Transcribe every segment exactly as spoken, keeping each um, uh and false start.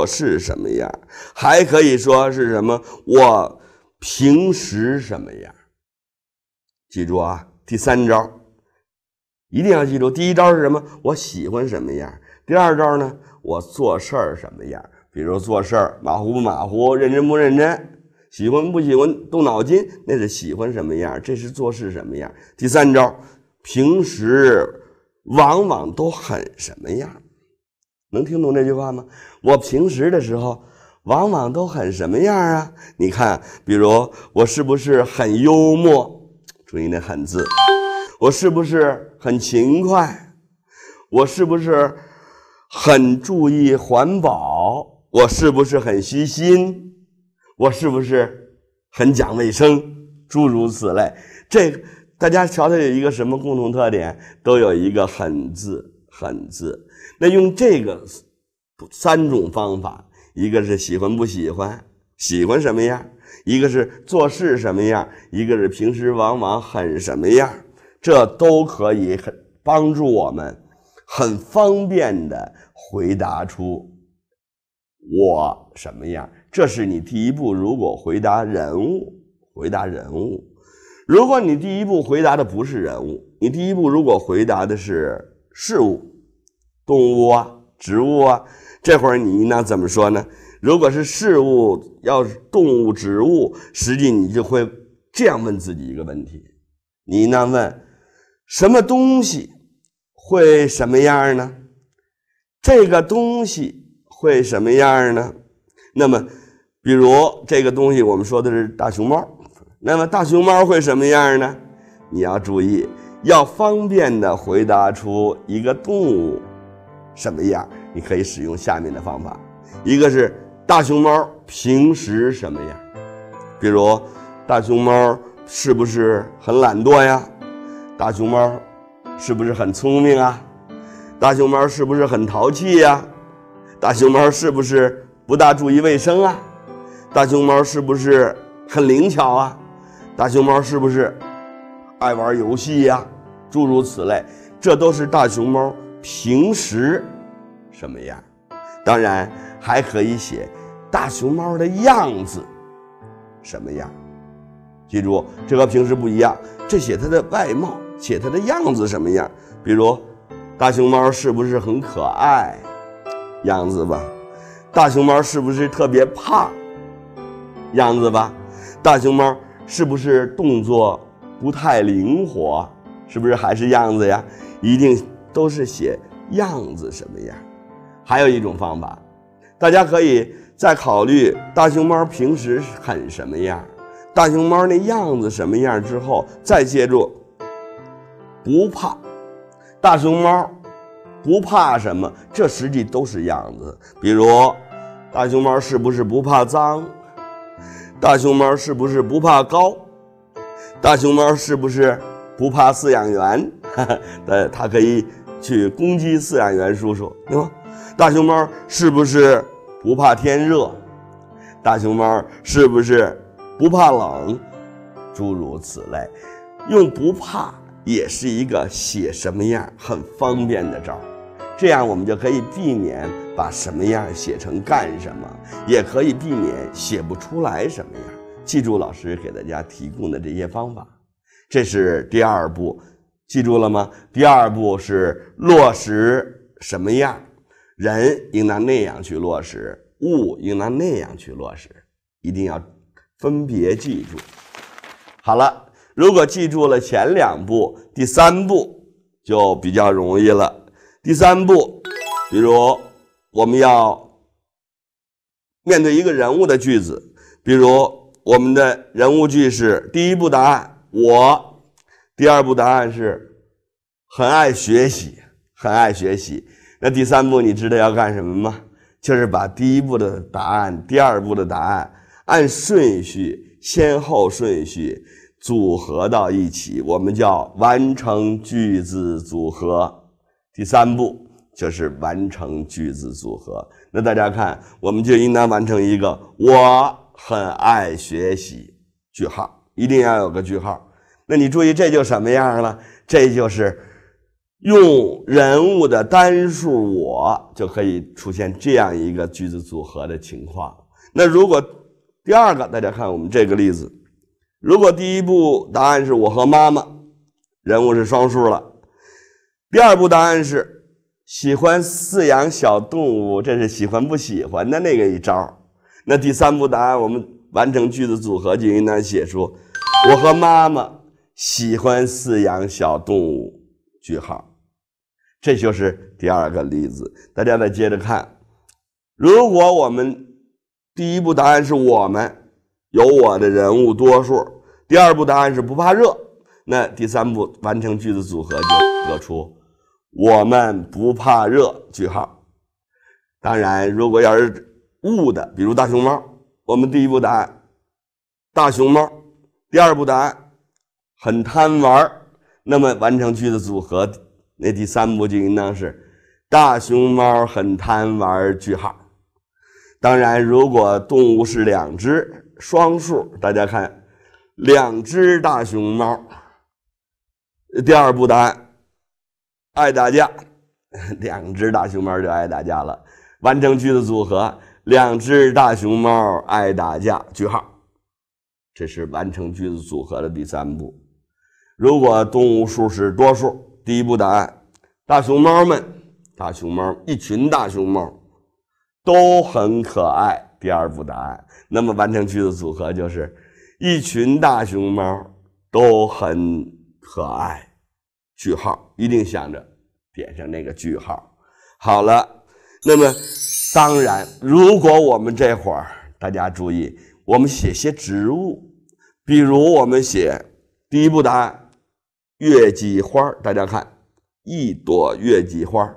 我是什么样，还可以说是什么我平时什么样。记住啊，第三招一定要记住。第一招是什么？我喜欢什么样。第二招呢，我做事儿什么样。比如做事儿马虎不马虎，认真不认真，喜欢不喜欢动脑筋，那是喜欢什么样，这是做事什么样。第三招，平时往往都很什么样。能听懂这句话吗？我平时的时候往往都很什么样啊？你看，比如我是不是很幽默，注意那很字，我是不是很勤快，我是不是很注意环保，我是不是很虚心，我是不是很讲卫生，诸如此类。这个大家瞧瞧有一个什么共同特点，都有一个很字，很字。那用这个三种方法，一个是喜欢不喜欢，喜欢什么样，一个是做事什么样，一个是平时往往很什么样，这都可以很帮助我们很方便的回答出我什么样。这是你第一步，如果回答人物，回答人物。如果你第一步回答的不是人物，你第一步如果回答的是事物，动物啊，植物啊，这会儿你应当怎么说呢？如果是事物，要是动物、植物，实际你就会这样问自己一个问题，你应当问什么东西会什么样呢？这个东西会什么样呢？那么比如这个东西我们说的是大熊猫，那么大熊猫会什么样呢？你要注意，要方便的回答出一个动物什么样，你可以使用下面的方法。一个是大熊猫平时什么样，比如大熊猫是不是很懒惰呀？大熊猫是不是很聪明啊？大熊猫是不是很淘气呀、啊？大熊猫是不是不大注意卫生啊？大熊猫是不是很灵巧啊？大熊猫是不是爱玩游戏呀、啊？诸如此类，这都是大熊猫平时什么样。当然还可以写大熊猫的样子什么样。记住，这和平时不一样，这写它的外貌，写它的样子什么样。比如大熊猫是不是很可爱样子吧，大熊猫是不是特别胖样子吧，大熊猫是不是动作不太灵活，是不是还是样子呀，一定都是写样子什么样。还有一种方法，大家可以再考虑大熊猫平时很什么样，大熊猫那样子什么样之后，再接住不怕，大熊猫不怕什么，这实际都是样子。比如大熊猫是不是不怕脏，大熊猫是不是不怕高，大熊猫是不是不怕饲养员，呵呵，它可以去攻击饲养员叔叔，对吧？大熊猫是不是不怕天热，大熊猫是不是不怕冷，诸如此类。用不怕也是一个写什么样很方便的招，这样我们就可以避免把什么样写成干什么，也可以避免写不出来什么样。记住老师给大家提供的这些方法，这是第二步，记住了吗？第二步是落实什么样，人应当那样去落实，物应当那样去落实，一定要分别记住。好了，如果记住了前两步，第三步就比较容易了。第三步，比如我们要面对一个人物的句子，比如我们的人物句是第一步答案我，第二步答案是很爱学习，很爱学习。那第三步你知道要干什么吗？就是把第一步的答案，第二步的答案按顺序，先后顺序组合到一起，我们叫完成句子组合。第三步就是完成句子组合。那大家看，我们就应当完成一个我很爱学习，句号，一定要有个句号。那你注意，这就什么样了？这就是用人物的单数我就可以出现这样一个句子组合的情况。那如果第二个，大家看我们这个例子，如果第一步答案是我和妈妈，人物是双数了。第二步答案是喜欢饲养小动物，这是喜欢不喜欢的那个一招。那第三步答案我们完成句子组合就应当写出我和妈妈喜欢饲养小动物，句号。这就是第二个例子。大家再接着看，如果我们第一步答案是我们，有我的人物多数，第二步答案是不怕热，那第三步完成句子组合就得出我们不怕热，句号。当然如果要是物的，比如大熊猫，我们第一步答案大熊猫，第二步答案很贪玩，那么完成句子组合那第三步就应当是大熊猫很贪玩，句号。当然如果动物是两只双数，大家看两只大熊猫，第二步答案爱打架，两只大熊猫就爱打架了，完成句子组合两只大熊猫爱打架，句号。这是完成句子组合的第三步。如果动物数是多数，第一步答案大熊猫们，大熊猫一群大熊猫都很可爱，第二步答案，那么完成句子组合就是一群大熊猫都很可爱，句号，一定想着点上那个句号。好了，那么当然如果我们这会儿大家注意我们写些植物，比如我们写第一步答案月季花，大家看一朵月季花，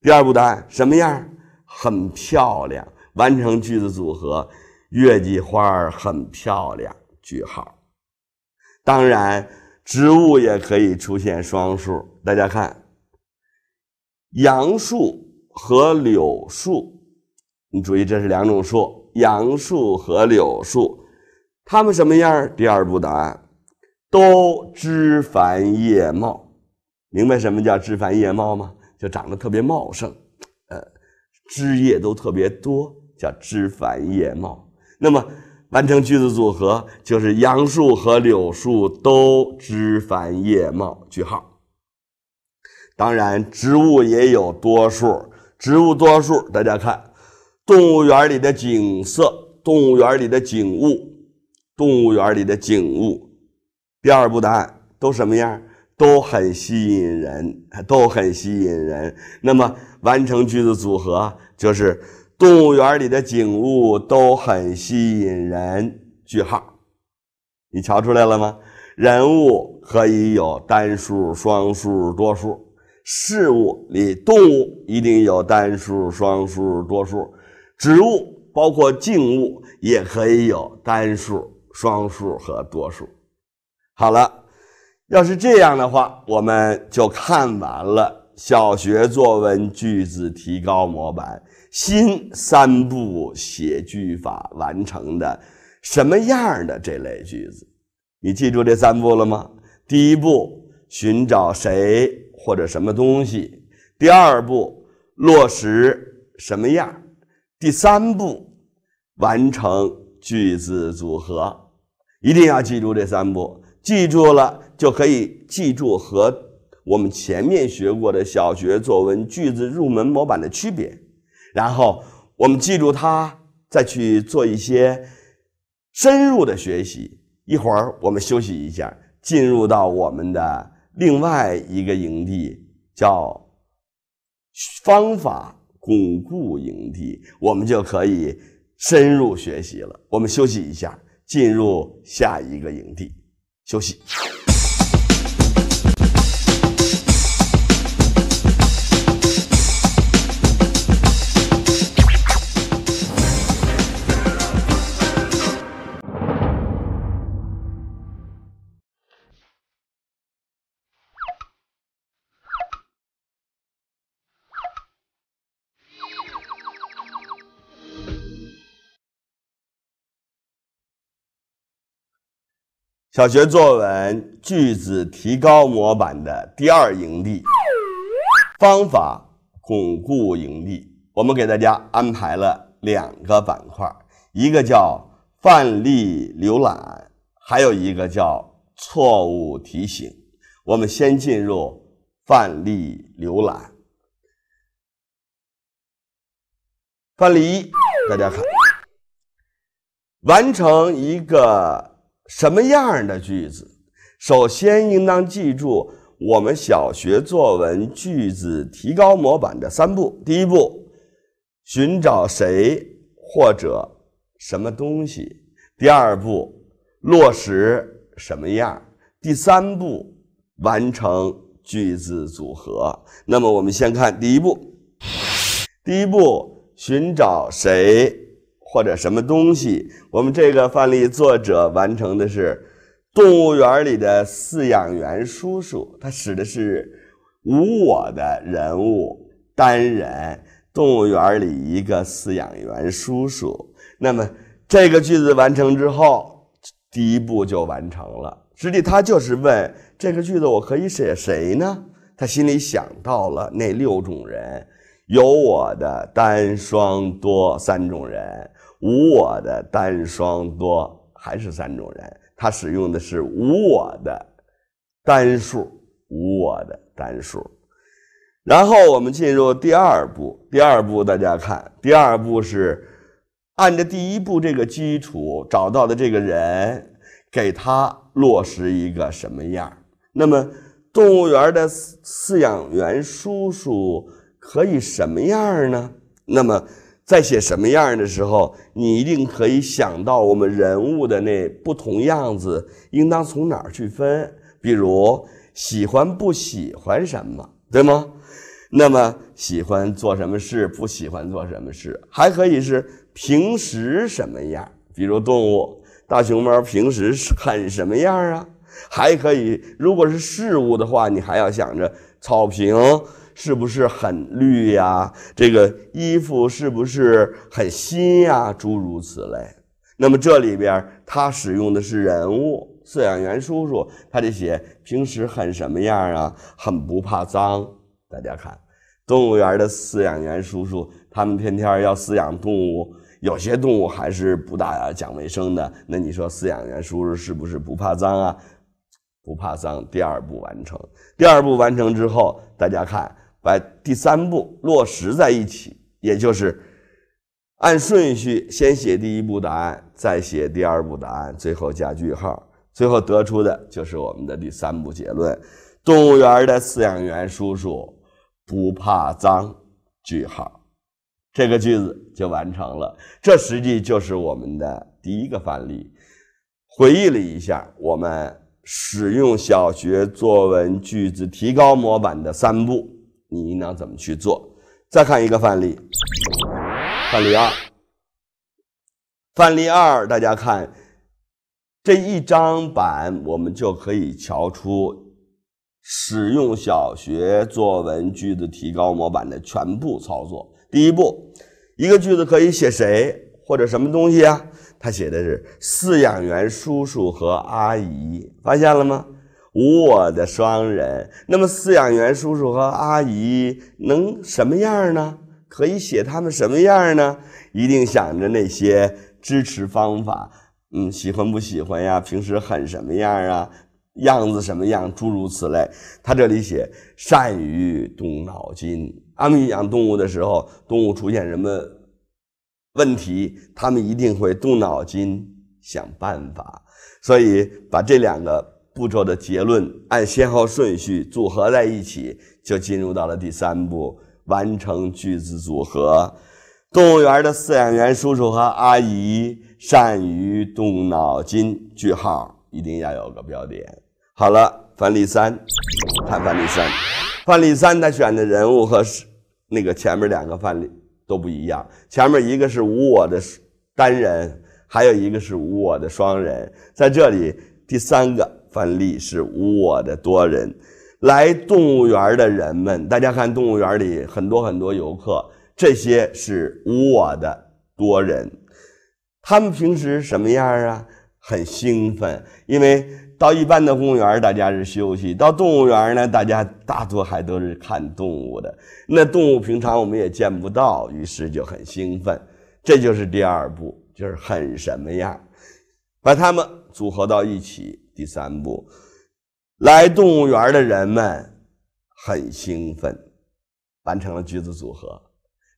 第二步答案什么样，很漂亮，完成句子组合月季花很漂亮，句号。当然植物也可以出现双数，大家看杨树和柳树，你注意这是两种树，杨树和柳树它们什么样，第二步答案都枝繁叶茂，明白什么叫枝繁叶茂吗？就长得特别茂盛，呃，枝叶都特别多，叫枝繁叶茂。那么完成句子组合就是杨树和柳树都枝繁叶茂，句号。当然植物也有多数，植物多数大家看动物园里的景色，动物园里的景物，动物园里的景物，第二步答案都什么样，都很吸引人，都很吸引人。那么完成句子组合就是动物园里的景物都很吸引人，句号。你瞧出来了吗？人物可以有单数双数多数，事物里动物一定有单数双数多数，植物包括静物也可以有单数双数和多数。好了，要是这样的话，我们就看完了小学作文句子提高模板新三步写句法完成的什么样的这类句子。你记住这三步了吗？第一步，寻找谁或者什么东西；第二步，落实什么样；第三步，完成句子组合。一定要记住这三步。记住了就可以记住和我们前面学过的小学作文句子入门模板的区别，然后我们记住它再去做一些深入的学习。一会儿我们休息一下，进入到我们的另外一个营地，叫方法巩固营地，我们就可以深入学习了。我们休息一下，进入下一个营地。休息。小学作文句子提高模板的第二营地，方法巩固营地。我们给大家安排了两个板块，一个叫范例浏览，还有一个叫错误提醒。我们先进入范例浏览。范例一，大家看，完成一个什么样的句子？首先应当记住我们小学作文句子提高模板的三步。第一步，寻找谁或者什么东西。第二步，落实什么样。第三步，完成句子组合。那么我们先看第一步。第一步，寻找谁或者什么东西。我们这个范例作者完成的是动物园里的饲养员叔叔，他使的是无我的人物，单人，动物园里一个饲养员叔叔。那么这个句子完成之后，第一步就完成了。实际他就是问这个句子我可以写谁呢？他心里想到了那六种人，有我的单双多三种人，无我的单双多还是三种人。他使用的是无我的单数，无我的单数。然后我们进入第二步。第二步大家看，第二步是按照第一步这个基础找到的这个人，给他落实一个什么样。那么动物园的饲养员叔叔可以什么样呢？那么在写什么样的时候，你一定可以想到我们人物的那不同样子应当从哪儿去分，比如喜欢不喜欢什么，对吗？那么喜欢做什么事，不喜欢做什么事。还可以是平时什么样，比如动物大熊猫平时很什么样啊。还可以，如果是事物的话，你还要想着草坪是不是很绿呀？这个衣服是不是很新呀？诸如此类。那么这里边他使用的是人物，饲养员叔叔，他就写平时很什么样啊？很不怕脏。大家看，动物园的饲养员叔叔，他们天天要饲养动物，有些动物还是不大讲卫生的。那你说饲养员叔叔是不是不怕脏啊？不怕脏。第二步完成。第二步完成之后，大家看，把第三步落实在一起，也就是按顺序先写第一步答案，再写第二步答案，最后加句号，最后得出的就是我们的第三步结论：动物园的饲养员叔叔不怕脏，句号。这个句子就完成了。这实际就是我们的第一个范例。回忆了一下我们使用小学作文句子提高模板的三步，你应当怎么去做？再看一个范例，范例二。范例二，大家看，这一张板我们就可以瞧出使用小学作文句子提高模板的全部操作。第一步，一个句子可以写谁或者什么东西啊？他写的是饲养员叔叔和阿姨，发现了吗？无我的双人。那么饲养员叔叔和阿姨能什么样呢？可以写他们什么样呢？一定想着那些支持方法，嗯，喜欢不喜欢呀？平时很什么样啊？样子什么样？诸如此类。他这里写善于动脑筋。他们养动物的时候，动物出现什么问题，他们一定会动脑筋想办法。所以把这两个步骤的结论按先后顺序组合在一起，就进入到了第三步，完成句子组合。动物园的饲养员叔叔和阿姨善于动脑筋，句号一定要有个标点。好了，范例三，看范例三。范例三他选的人物和那个前面两个范例都不一样，前面一个是无我的单人，还有一个是无我的双人。在这里第三个范例是无我的多人。来动物园的人们，大家看动物园里很多很多游客，这些是无我的多人。他们平时什么样啊？很兴奋，因为到一般的公园大家是休息，到动物园呢，大家大多还都是看动物的。那动物平常我们也见不到，于是就很兴奋。这就是第二步，就是很什么样，把它们组合到一起。第三步，来动物园的人们很兴奋，完成了句子组合。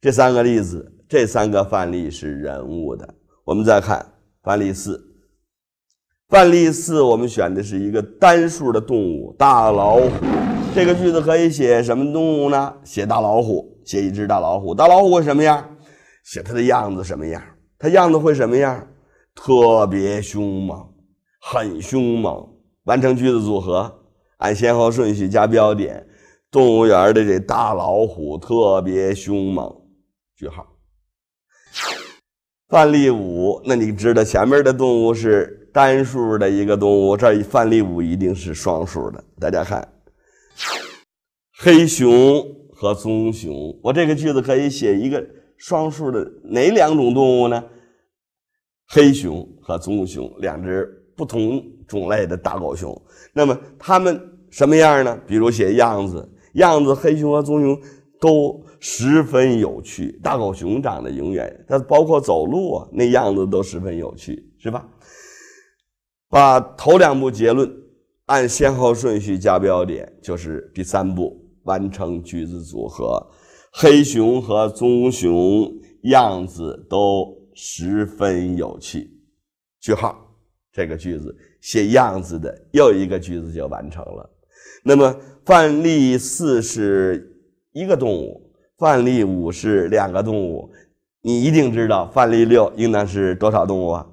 这三个例子，这三个范例是人物的。我们再看范例四。范例四，我们选的是一个单数的动物，大老虎。这个句子可以写什么动物呢？写大老虎，写一只大老虎。大老虎会什么样？写它的样子什么样？它样子会什么样？特别凶猛，很凶猛。完成句子组合，按先后顺序加标点。动物园的这大老虎特别凶猛。句号。范例五，那你知道前面的动物是单数的一个动物，这范例五一定是双数的。大家看，黑熊和棕熊，我这个句子可以写一个双数的哪两种动物呢？黑熊和棕熊，两只不同种类的大狗熊。那么它们什么样呢？比如写样子，样子黑熊和棕熊都十分有趣。大狗熊长得永远，它包括走路啊，那样子都十分有趣，是吧？把头两步结论按先后顺序加标点，就是第三步，完成句子组合。黑熊和棕熊样子都十分有趣。句号。这个句子写样子的又一个句子就完成了。那么范例四是一个动物，范例五是两个动物。你一定知道范例六应当是多少动物啊？